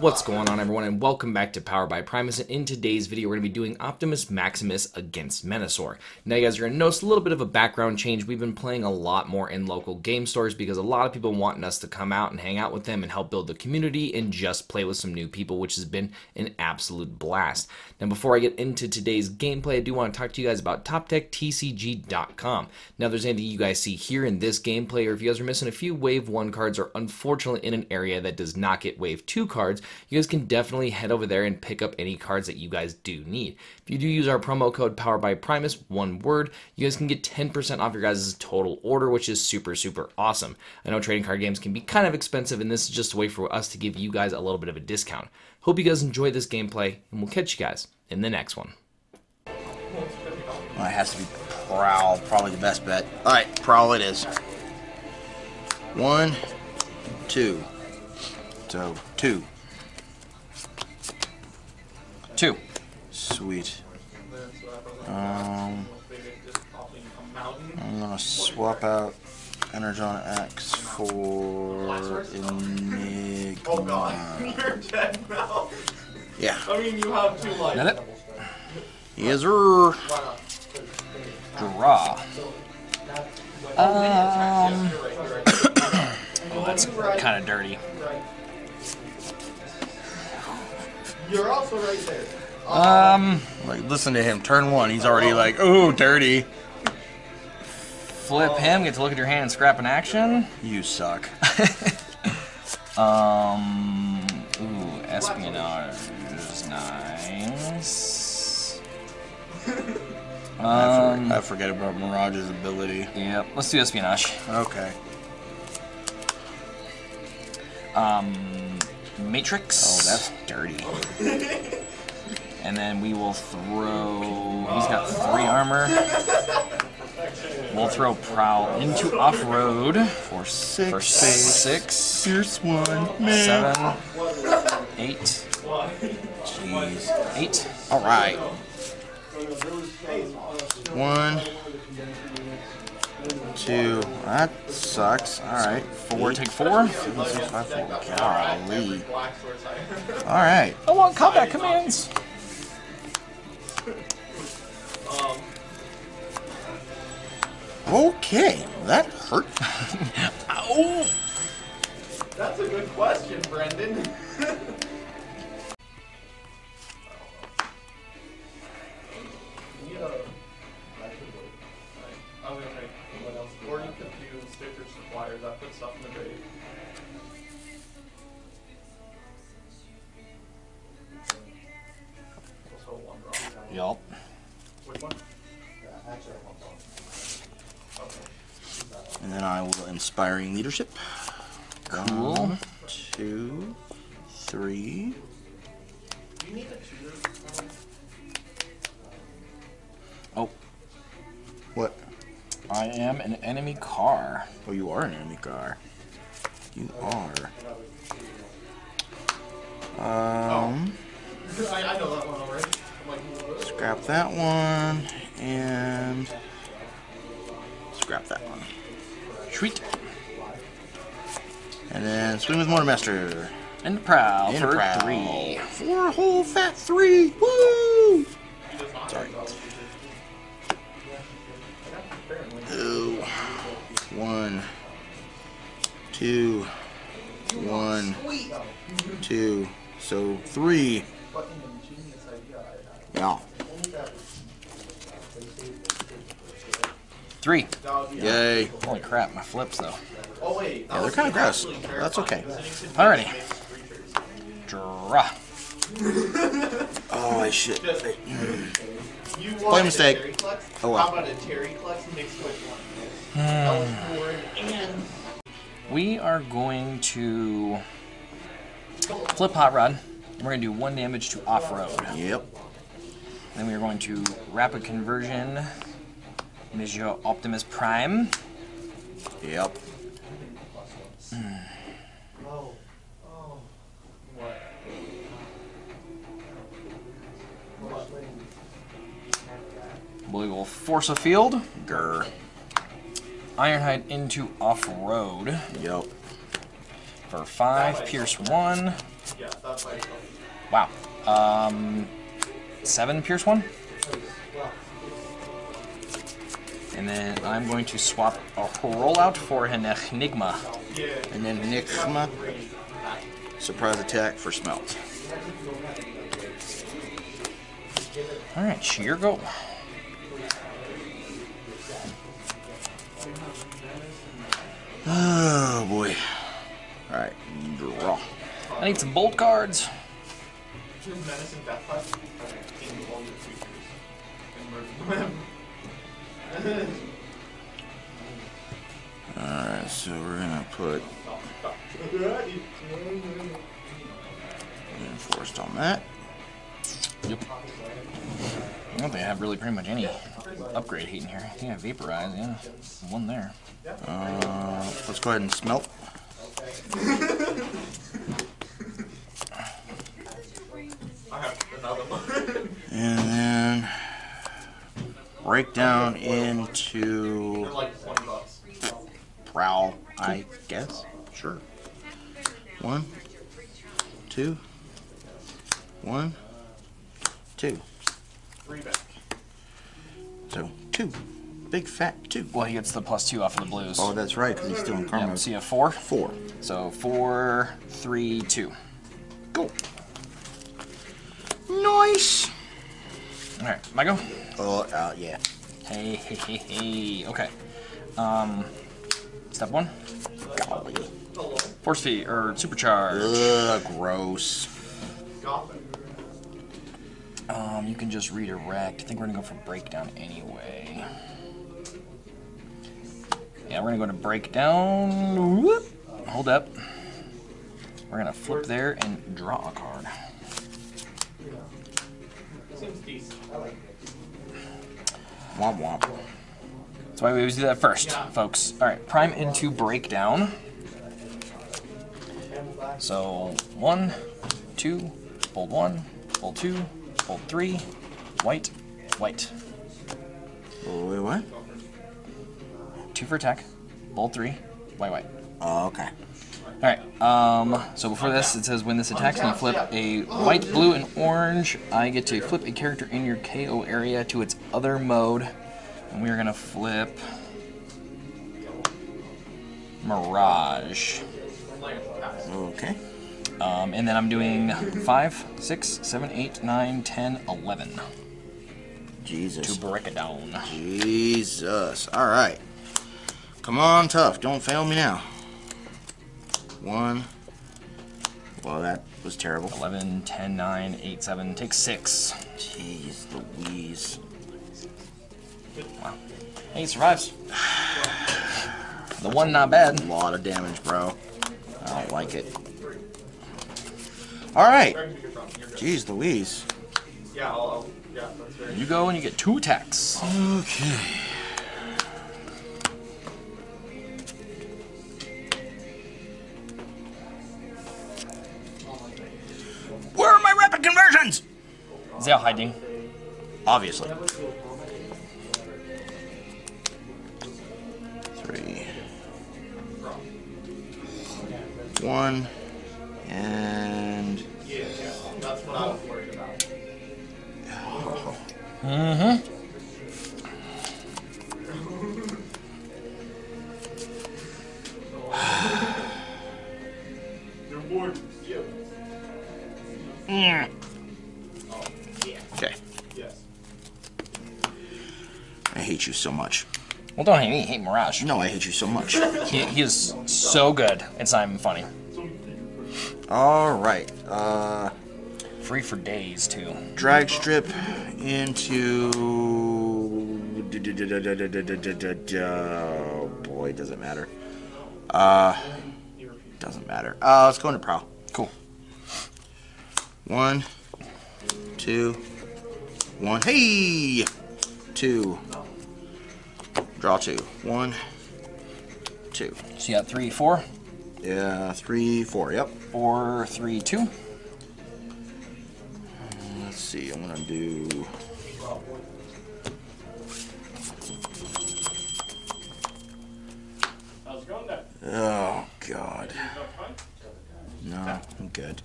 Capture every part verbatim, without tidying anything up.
What's going on, everyone, and welcome back to Powered by Primus. And in today's video, we're going to be doing Optimus Maximus against Menasor. Now, you guys are going to notice a little bit of a background change. We've been playing a lot more in local game stores because a lot of people wanting us to come out and hang out with them and help build the community and just play with some new people, which has been an absolute blast. Now, before I get into today's gameplay, I do want to talk to you guys about top deck t c g dot com. Now, if there's anything you guys see here in this gameplay, or if you guys are missing a few Wave one cards or unfortunately in an area that does not get Wave two cards, you guys can definitely head over there and pick up any cards that you guys do need. If you do use our promo code PoweredByPrimus, one word, you guys can get ten percent off your guys' total order, which is super, super awesome. I know trading card games can be kind of expensive, and this is just a way for us to give you guys a little bit of a discount. Hope you guys enjoy this gameplay, and we'll catch you guys in the next one. Well, it has to be Prowl, probably the best bet. All right, Prowl it is. One, two. So, two. Two. Sweet. Um, I'm gonna swap out Energon X for Enigma. Oh God, you're dead now. Yeah. I mean, you have two lives. Got it? Yes, sir. Draw. Um. Oh, that's kind of dirty. You're also right there. Uh, um, like, listen to him. Turn one, he's already like, ooh, dirty. Flip him, get to look at your hand and scrap an action. You suck. um, ooh, espionage is nice. um, I forget about Mirage's ability. Yep, let's do espionage. Okay. Um... Matrix. Oh, that's dirty. And then we will throw... He's got three armor. We'll throw Prowl into off-road for six. For six. Here's one. Seven. Eight. Jeez. Eight. All right. One. Two. That sucks. Alright. Four. Take four. Seven, six, five, four. Golly. Alright. I want combat commands. Okay. That hurt. Ow. That's a good question, Brendan. I put stuff in the grave. Yup. Which one? And then I will inspiring leadership. Cool. One, two, three. Do you need a tutor? Oh. What? I am an enemy car. Oh, you are an enemy car. You are. Um. Oh. I, I know that one already. I'm like, scrap that one and scrap that one. Sweet. And then swing with Motormaster and Prowl and for Prowl. Three. For a whole fat three. Woo! Sorry. Ooh. One, two, one, two, so three. Yeah. Three. Yay. Holy crap, my flips though. Yeah, they're kind of gross. That's okay. Alrighty. Draw. Oh, I shit. You play a mistake. A Flex? Oh, well. How about a Terry Flex mixed with one? And we are going to flip Hot Rod, and we're going to do one damage to off-road. Yep. Then we are going to rapid conversion, Monsieur Optimus Prime. Yep. Mm. We will force a field. Grr. Ironhide into off-road. Yep. For five, pierce one. Yeah, that's like. Wow. Um, seven pierce one. And then I'm going to swap a roll out for an Enigma. An Enigma. Surprise attack for Smelt. Alright, sheer go. Oh boy. Alright, draw. I need some bolt cards. Alright, so we're gonna put reinforced on that. Yep. I don't think I have really pretty much any upgrade heat in here. I think I vaporize, yeah. One there. Uh, let's go ahead and smelt. I have another one. And then Breakdown into Prowl, I guess. Sure. One, two, one, two. So, two. Big fat two. Well, he gets the plus two off of the blues. Oh, that's right, because he's still in karma. Yep, see a four? Four. So, four, three, two. Go. Nice! Alright, my go? Oh, uh, yeah. Hey, hey, hey, hey. Okay. Um, step one. Golly. Force feed, or supercharge. Ugh, gross. Um, you can just redirect. I think we're gonna go for Breakdown anyway. Yeah, we're gonna go to Breakdown. Whoop. Hold up. We're gonna flip there and draw a card. Womp womp. That's why we always do that first, folks. Alright, prime into Breakdown. So, one, two, bolt one, bolt two. Bolt three, white, white. Oh, wait, what? Two for attack, bolt three, white, white. Oh, okay. Alright, um, so before this, it says when this attacks, when you flip a white, blue, and orange, I get to flip a character in your K O area to its other mode. And we're going to flip Mirage. Okay. Um, and then I'm doing five, six, seven, eight, nine, ten, eleven. Jesus. To break it down. Jesus. All right. Come on, tough. Don't fail me now. one. Well, that was terrible. eleven, ten, nine, eight, seven. Take six. Jeez Louise. Wow. Hey, he survives. The one, not bad. A lot of damage, bro. I don't like it. Alright. Jeez Louise. Yeah, I'll, I'll, yeah, that's very you go and you get two attacks. Okay. Where are my rapid conversions? Is they all hiding? Obviously. Three. One. And yeah, yeah, that's what I was worried about. Oh. Mm-hmm. Yeah. Okay. Yes. I hate you so much. Well, don't hate me. Hate Mirage. No, I hate you so much. he, he is so good. It's not even funny. Alright, uh... free for days, too. Dragstrip into... Oh, boy, doesn't matter. Uh... Doesn't matter. Uh, let's go into Prowl. Cool. One, two, one. Hey! Two. Draw two. One, two. So you got three, four? Yeah, three, four, yep. Four, three, two. Let's see, I'm gonna do... How's it going there? Oh, God. No, I'm good.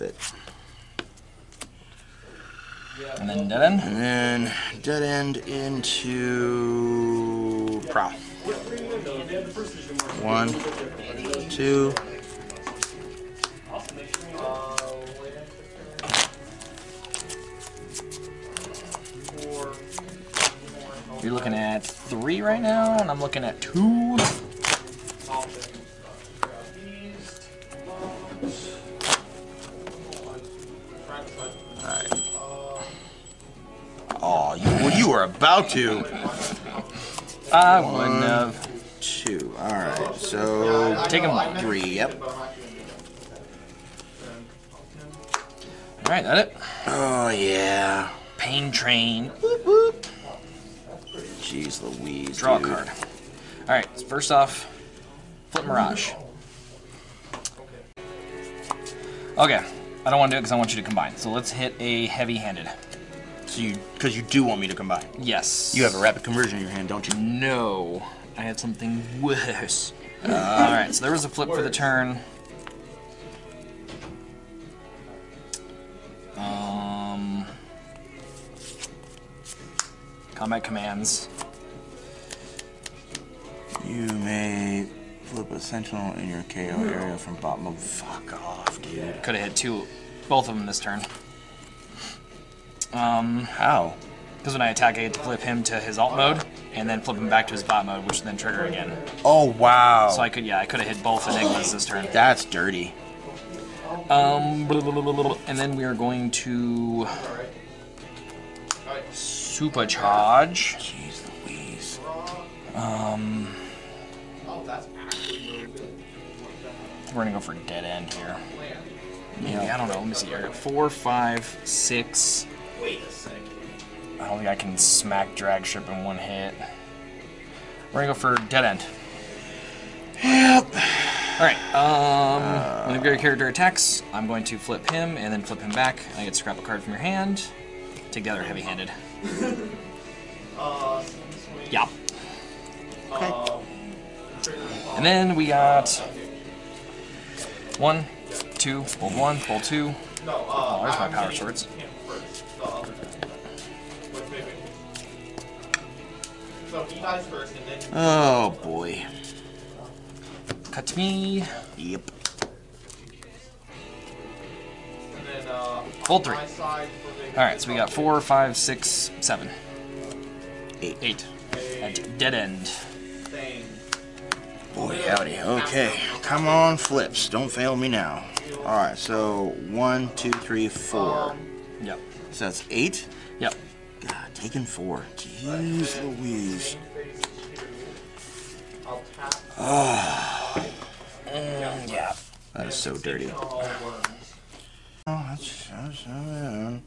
with it. And then Dead End? And then Dead End into Prowl. One, two, you're looking at three right now, and I'm looking at two. Alright. Oh, you, you were about to. I One, wouldn't have. Two. Alright, so. Take them three, yep. Alright, that it? Oh, yeah. Pain Train. Whoop, whoop. Jeez Louise. Draw dude. A card. Alright, first off, flip Mirage. Okay, I don't want to do it because I want you to combine. So let's hit a heavy-handed. So you, because you do want me to combine? Yes. You have a rapid conversion in your hand, don't you? No. I had something worse. Uh, Alright, so there was a flip worse. For the turn. Um, combat commands. You may flip a sentinel in your K O no. area from bottom of... Fuck off, dude. Yeah. Could have hit two, both of them this turn. Um, How? Because when I attack, I get to flip him to his alt mode, and then flip him back to his bot mode, which then trigger again. Oh, wow. So I could, yeah, I could have hit both Enigmas this turn. That's dirty. Um, blah, blah, blah, blah, and then we are going to supercharge. Jeez Louise. Um, we're gonna go for Dead End here. Maybe, I don't know, let me see. I got four, five, six. Wait a second. I don't think I can smack Dragstrip in one hit. We're gonna go for Dead End. Yep. Alright, um, uh, when the character attacks, I'm going to flip him and then flip him back. I get to scrap a card from your hand. Take the other heavy handed. Yeah. Okay. And then we got one, two, bolt one, bolt two. Oh, there's my power swords. Oh boy. Cut me. Yep. Hold three. Alright, so we got four, five, six, seven. Eight. Eight. At Dead End. Boy howdy. Okay. Come on, flips. Don't fail me now. Alright, so one, two, three, four. Yep. So that's eight? Yep. God, taking four. Jeez Louise. Oh. Mm, yeah. That is so dirty. Oh, that's, that's, uh,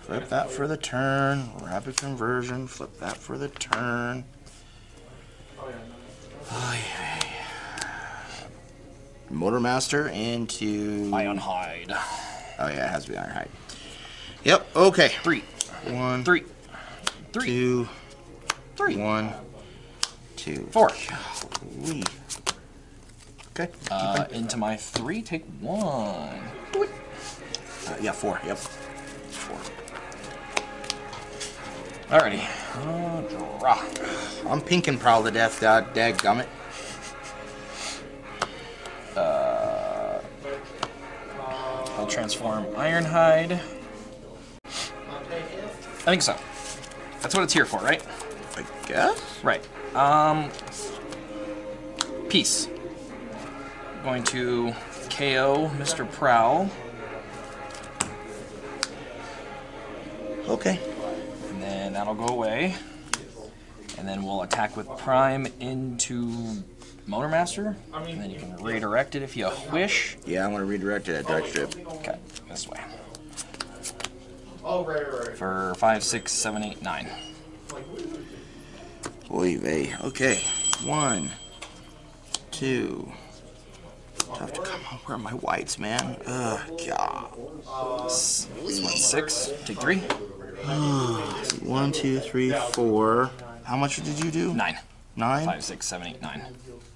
flip that for the turn. Rapid conversion. Flip that for the turn. Oh, yeah. Motormaster into... Ironhide. Oh, yeah, it has to be Ironhide. Yep, okay. Three. One, three, three, two, three, one, two, four. Golly. Okay. Uh, into my three, take one. Do it. Uh, yeah, four. Yep. Four. Alrighty. Uh, draw. I'm pinking Prowl to death. God, dadgummit. Uh, I'll transform Ironhide. I think so. That's what it's here for, right? I guess? Right. Um, peace. I'm going to K O Mister Prowl. Okay. And then that'll go away. And then we'll attack with Prime into Motormaster. And then you can redirect it if you wish. Yeah, I'm going to redirect it at Dragstrip. Okay, this way. Oh, right, right, right. For five, six, seven, eight, nine. Oy vey. Okay. One, two. Tough to come up. Where are my whites, man? Ugh, God. This one's six. Take three. One, two, three, four. How much did you do? Nine. Nine? Five, six, seven, eight, nine.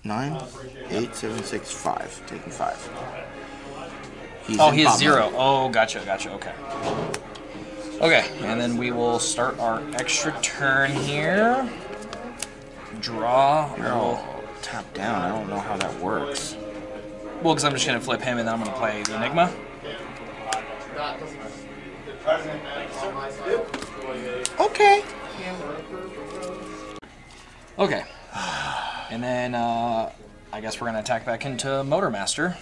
Nine? Eight, seven, six, five. Taking five. He's oh, he has zero. Mode. Oh, gotcha, gotcha. Okay. Okay, and then we will start our extra turn here. Draw. You're all top down. I don't know how that works. Well, because I'm just going to flip him, and then I'm going to play the Enigma. Okay. Okay. And then uh, I guess we're going to attack back into Motormaster.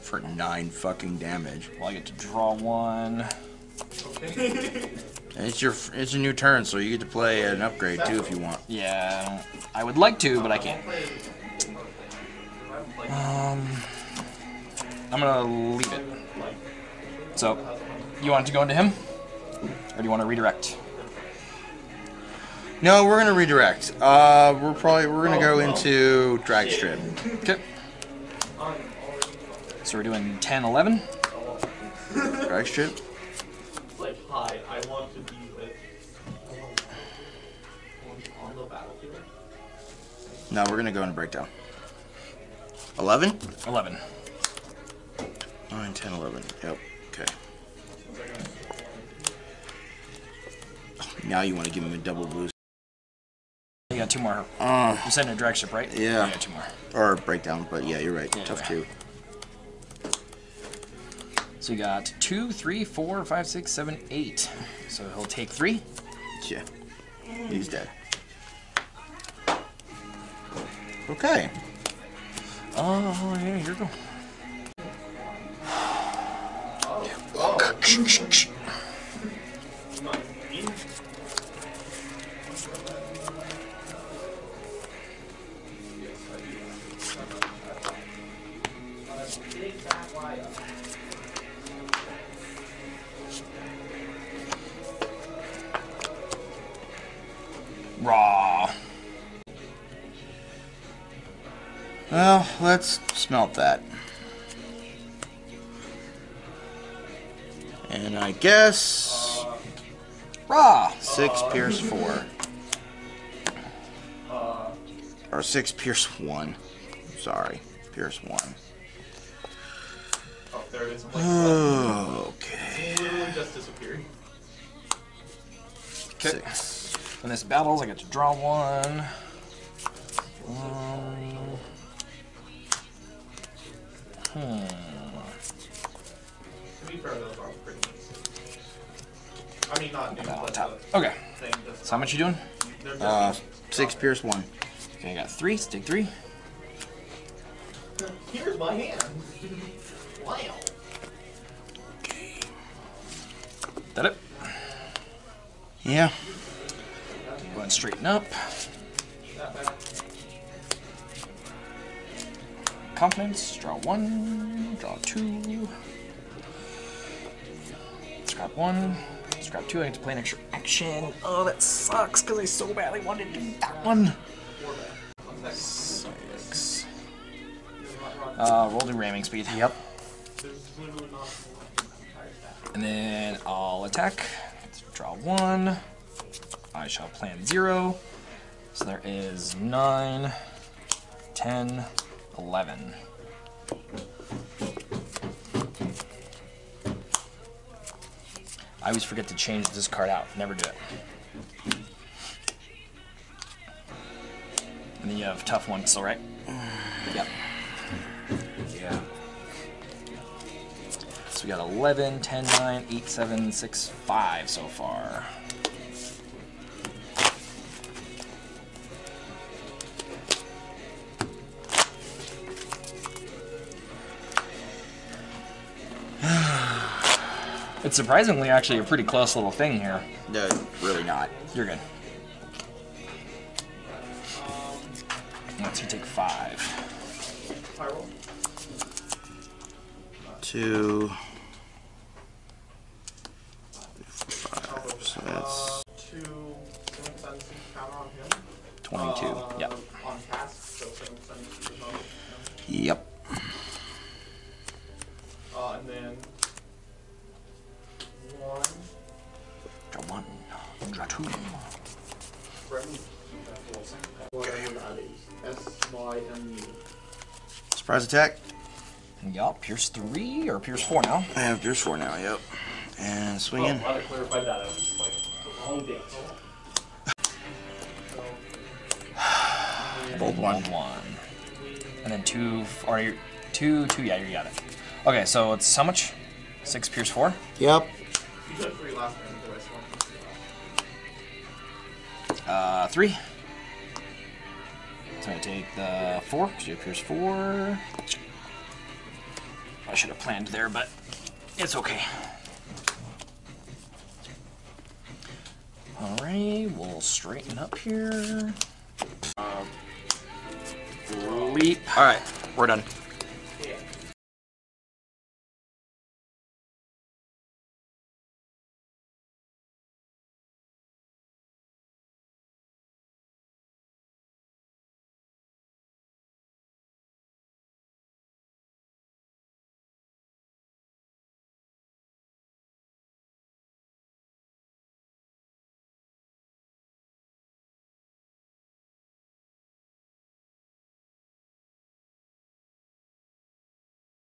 For nine fucking damage. Well, I get to draw one. It's your it's a new turn, so you get to play an upgrade too if you want. Yeah, I would like to, but I can't. Um, I'm gonna leave it. So, you want it to go into him, or do you want to redirect? No, we're gonna redirect. Uh, we're probably we're gonna go into Dragstrip. Okay. So we're doing ten, eleven. Dragstrip. Like, hi, I want to be with on the battlefield. No, we're gonna go into Breakdown. eleven? eleven. nine, ten, eleven. Yep. Okay. Now you want to give him a double boost. You got two more. Uh, you said in a Dragstrip, right? Yeah. You got two more. Or Breakdown, but yeah, you're right. Yeah, tough two. So you got two, three, four, five, six, seven, eight. So he'll take three. Yeah. He's dead. Okay. Oh, yeah, here you go. Raw. Well, let's smelt that. And I guess raw six pierce four. Or six pierce one. Sorry. Pierce one. Oh, there it is. Okay. Just disappeared. Six. When this battles, I get to draw one. Um, hmm. I mean, not new, but top. Okay. So how much you doing? Uh, six pierce one. Okay, I got three. Stick three. Here's my hand. Wow. Okay. That it? Yeah. Go ahead and straighten up. Confidence, draw one, draw two. Scrap one, scrap two. I get to play an extra action. Oh, that sucks because I so badly wanted to do that one. Six. Uh, roll to ramming speed. Yep. And then I'll attack. Let's draw one. I shall plan zero. So there is nine, ten, eleven. I always forget to change this card out. Never do it. And then you have tough one still, right? Yep. Yeah. So we got eleven, ten, nine, eight, seven, six, five so far. It's surprisingly actually a pretty close little thing here. No, really not. You're good. Let's see, take five. Two. Five. So that's twenty-two. Yep. Yep. And then one. Draw one. Draw two. Okay. Surprise attack. Yup, Pierce three or Pierce four now? I have Pierce four now, yep. And swing in. Well, I clarified that. I was just like, home date. Bold one. one. And then two, or you, two, two, yeah, you got it. Okay, so it's how much? Six, Pierce four? Yep. You took three last time, the rest one. Uh, three. So I take the four, because you have Pierce four. I should have planned there, but it's okay. All right, we'll straighten up here. Uh, leap. All right, we're done.